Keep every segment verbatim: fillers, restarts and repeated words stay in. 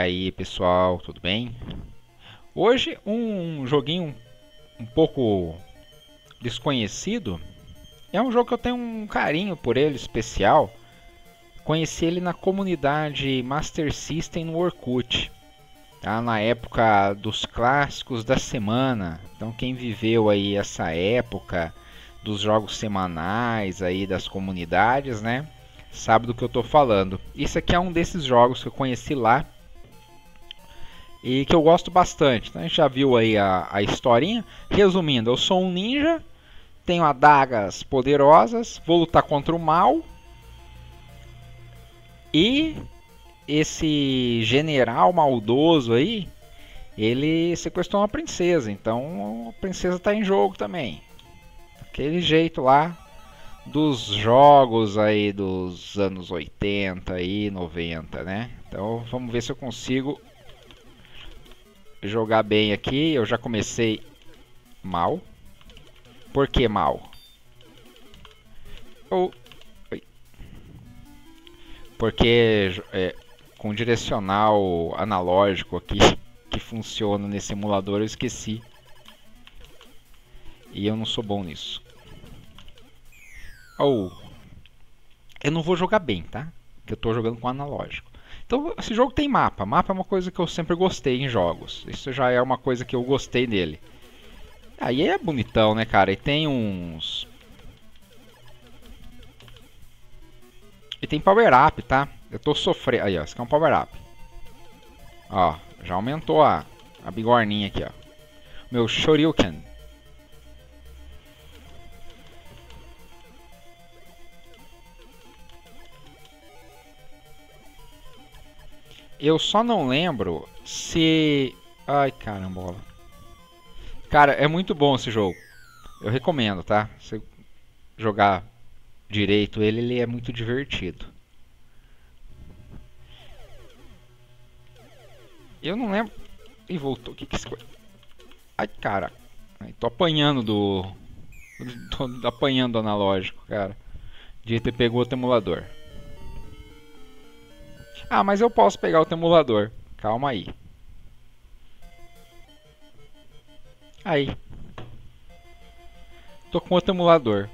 aí pessoal, tudo bem? Hoje um joguinho um pouco desconhecido. É um jogo que eu tenho um carinho por ele especial. Conheci ele na comunidade Master System no Orkut, tá? Na época dos clássicos da semana. Então quem viveu aí essa época dos jogos semanais aí das comunidades, né, sabe do que eu tô falando. Isso aqui é um desses jogos que eu conheci lá e que eu gosto bastante. Então, a gente já viu aí a, a historinha. Resumindo, eu sou um ninja, tenho adagas poderosas, vou lutar contra o mal. E esse general maldoso aí, ele sequestrou uma princesa. Então a princesa tá em jogo também. Aquele jeito lá dos jogos aí dos anos oitenta e noventa, né? Então vamos ver se eu consigo jogar bem aqui. Eu já comecei mal. Por que mal? Eu... Porque é, com direcional analógico aqui que funciona nesse emulador eu esqueci. E eu não sou bom nisso. Oh. Eu não vou jogar bem, tá? Porque eu estou jogando com analógico. Então esse jogo tem mapa. Mapa é uma coisa que eu sempre gostei em jogos. Isso já é uma coisa que eu gostei dele. Aí é bonitão, né, cara? E tem uns... E tem power-up, tá? Eu tô sofrendo... Aí, ó. Esse aqui é um power-up. Ó. Já aumentou a, a bigorninha aqui, ó. Meu Shoryuken. Eu só não lembro se... Ai, carambola. Cara, é muito bom esse jogo. Eu recomendo, tá? Se jogar... direito ele, ele é muito divertido. Eu não lembro. E voltou. Que que esse... Ai, cara. Ai, tô apanhando do... Tô apanhando do analógico, cara. Devia ter pegado o emulador. Ah, mas eu posso pegar o emulador. Calma aí. Aí. Tô com outro emulador.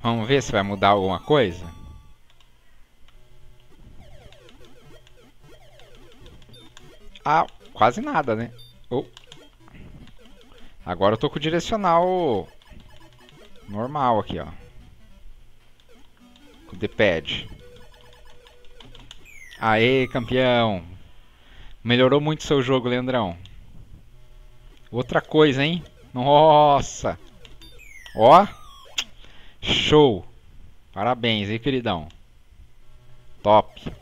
Vamos ver se vai mudar alguma coisa. Ah, quase nada, né? Oh. Agora eu tô com o direcional normal aqui, ó. Com o D-pad. Aê, campeão! Melhorou muito seu jogo, Leandrão. Outra coisa, hein? Nossa! Ó! Show! Parabéns, hein, queridão. Top.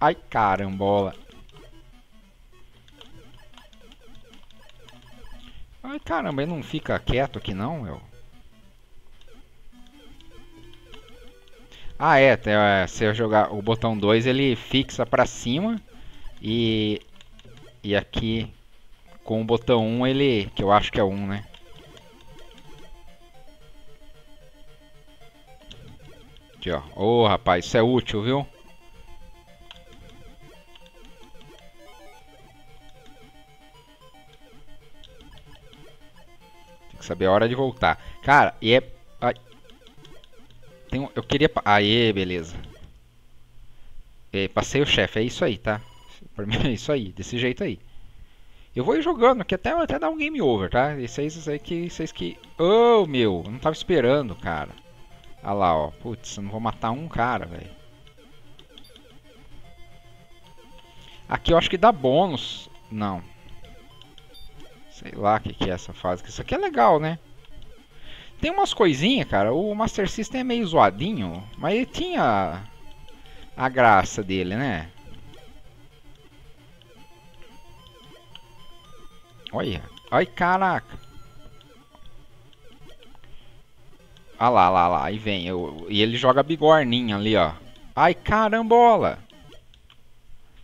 Ai, carambola. Ai, caramba, ele não fica quieto aqui não, meu. Ah, é. Se eu jogar o botão dois, ele fixa pra cima. E, e aqui, com o botão um, ele... Que eu acho que é um, né? Ô, oh, rapaz, isso é útil, viu? Tem que saber a hora de voltar. Cara, e é... Ai. Tem um... Eu queria... Aê, beleza. E passei o chefe, é isso aí, tá? Pra mim é isso aí, desse jeito aí. Eu vou ir jogando, que até, até dá um game over, tá? E vocês aí que... Vocês que... Oh, meu, eu não tava esperando, cara. Olha lá, ó. Putz, eu não vou matar um cara, velho. Aqui eu acho que dá bônus. Não. Sei lá o que, que é essa fase. Isso aqui é legal, né? Tem umas coisinhas, cara. O Master System é meio zoadinho. Mas ele tinha a graça dele, né? Olha. Ai, caraca. Ah lá, lá, lá, aí vem, eu, e ele joga a bigorninha ali, ó. Ai, carambola!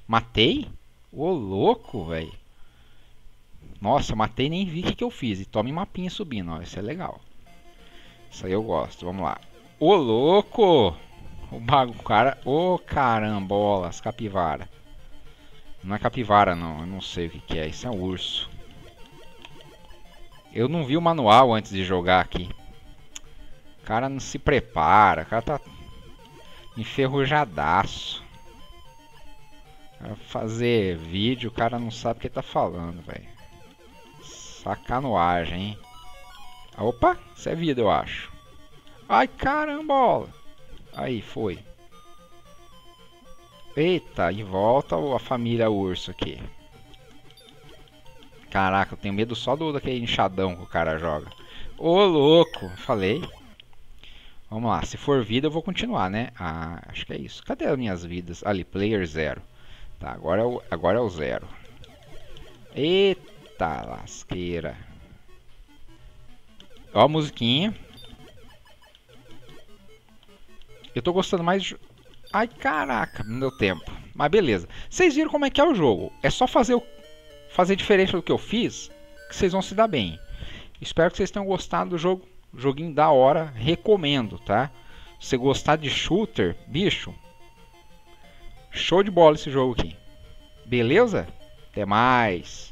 Matei? Ô, louco, velho. Nossa, matei, nem vi o que, que eu fiz. E tome mapinha subindo, ó, isso é legal. Isso aí eu gosto, vamos lá. Ô, louco! o bagulho, cara. Ô, oh, carambolas, capivara. Não é capivara, não. Eu não sei o que, que é. Isso é um urso. Eu não vi o manual antes de jogar aqui. O cara não se prepara. O cara tá enferrujadaço. Fazer vídeo, o cara não sabe o que tá falando, velho. Sacanuagem, hein? Opa, isso é vida, eu acho. Ai, caramba! Aí, foi. Eita, e volta a família urso aqui. Caraca, eu tenho medo só do daquele enxadão que o cara joga. Ô, louco! Falei. Vamos lá, se for vida eu vou continuar, né? Ah, acho que é isso. Cadê as minhas vidas? Ali, player zero. Tá, agora é o, agora é o zero. Eita lasqueira. Ó a musiquinha. Eu tô gostando mais de... Ai, caraca, não deu tempo. Mas beleza. Vocês viram como é que é o jogo. É só fazer, o... fazer diferente do que eu fiz, que vocês vão se dar bem. Espero que vocês tenham gostado do jogo. Joguinho da hora. Recomendo, tá? Se você gostar de shooter, bicho... Show de bola esse jogo aqui. Beleza? Até mais.